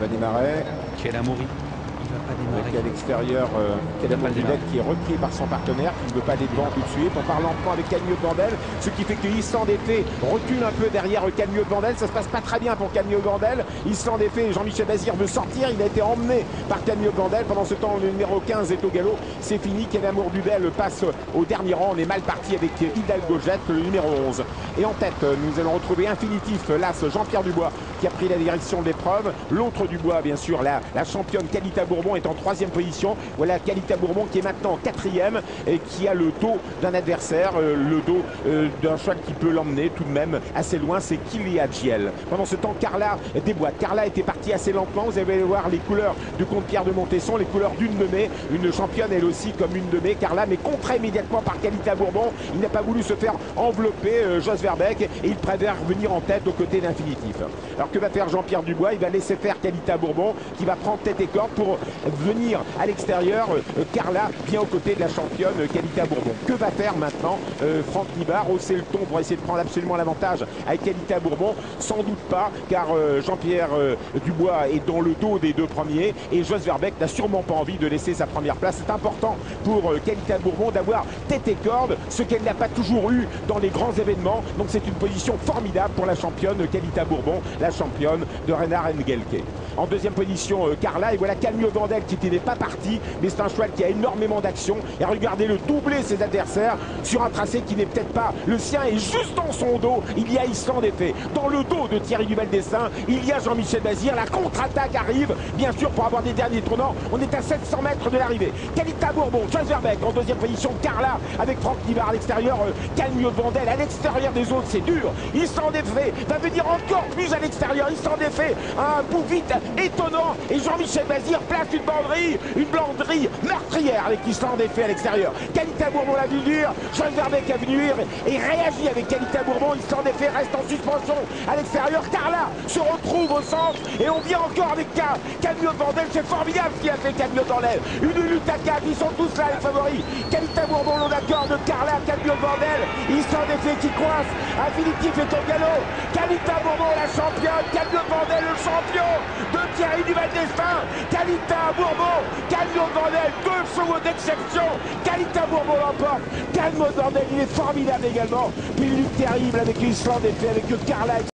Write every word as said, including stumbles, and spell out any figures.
va démarrer. Quel Amaury. Il va pas démarrer. Avec à l'extérieur, euh, quel Amaury qui est repris par son partenaire, qui ne veut pas aller devant tout de suite. On parle en point avec Quilea Vandel, ce qui fait qu'il s'endettait, recule un peu derrière Quilea Vandel. Ça se passe pas très bien pour Quilea Vandel. Il s'endettait, Jean-Michel Bazir veut sortir. Il a été emmené par Quilea Vandel. Pendant ce temps, le numéro quinze est au galop. C'est fini, quel Amaury Duvel passe au dernier rang. On est mal parti avec Idalgo Jet, le numéro onze. Et en tête, nous allons retrouver Infinitif, l'as Jean-Pierre Dubois, qui a pris la direction de l'épreuve. L'autre Dubois, bien sûr, la, la championne Qualita Bourbon est en troisième position. Voilà Qualita Bourbon qui est maintenant en quatrième et qui a le dos d'un adversaire, euh, le dos euh, d'un cheval qui peut l'emmener tout de même assez loin, c'est Quilea Jiel. Pendant ce temps, Carla déboîte. Carla était partie assez lentement. Vous allez voir les couleurs du comte Pierre de Montesson, les couleurs d'une de mai, une championne elle aussi comme une de mai, Carla, mais contrée immédiatement par Qualita Bourbon. Il n'a pas voulu se faire envelopper euh, Jos Verbeeck et il préfère venir en tête aux côtés d'Infinitif. Alors que va faire Jean-Pierre Dubois? Il va laisser faire Qualita Bourbon qui va prendre tête et corde pour venir à l'extérieur. Euh, Carla bien aux côtés de la championne euh, Qualita Bourbon. Que va faire maintenant euh, Franck Nibar? Hausser le ton pour essayer de prendre absolument l'avantage avec Qualita Bourbon? Sans doute pas, car euh, Jean-Pierre euh, Dubois est dans le dos des deux premiers et Jos Verbeeck n'a sûrement pas envie de laisser sa première place. C'est important pour euh, Qualita Bourbon d'avoir tête et corde, ce qu'elle n'a pas toujours eu dans les grands événements. Donc c'est une position formidable pour la championne euh, Qualita Bourbon, la championne de Reynard Engelke. En deuxième position, euh, Carla, et voilà Quilea Vandel qui n'était pas parti, mais c'est un cheval qui a énormément d'action. Et regardez le doubler ses adversaires sur un tracé qui n'est peut-être pas le sien, et juste dans son dos, il y a Island Effe. Dans le dos de Thierry Duvaldestin, il y a Jean-Michel Bazir. La contre-attaque arrive, bien sûr, pour avoir des derniers tournants. On est à sept cents mètres de l'arrivée. Qualita Bourbon, Jos Verbeeck en deuxième position, Carla avec Franck Nibar à l'extérieur, euh, Quilea Vandel à l'extérieur des autres, c'est dur. Island Effe va venir encore plus à l'extérieur. Island Effe, un bout vite étonnant, et Jean-Michel Bazir place une banderie, une banderie meurtrière avec Island Effe à l'extérieur. Qualita Bourbon l'a vu dur, Jos Verbeeck a vu dur et réagit avec Qualita Bourbon. Island Effe reste en suspension à l'extérieur. Carla se retrouve au centre et on vient encore avec Quilea Vandel. C'est formidable ce qu'il a fait Quilea Vandel. Une lutte à quatre, ils sont tous là les favoris. Qualita Bourbon, l'on accorde Carla, Quilea Vandel, Island Effe qui coince, Infinitif est au galop. Qualita Bourbon la championne, Quilea Vandel le champion de Thierry Duvaldestin. Qualita Bourbon, Quilea Vandel, deux chevaux d'exception. Qualita Bourbon l'emporte. Quilea Vandel, il est formidable également. Puis une lutte terrible avec Island Effe, avec Carla, avec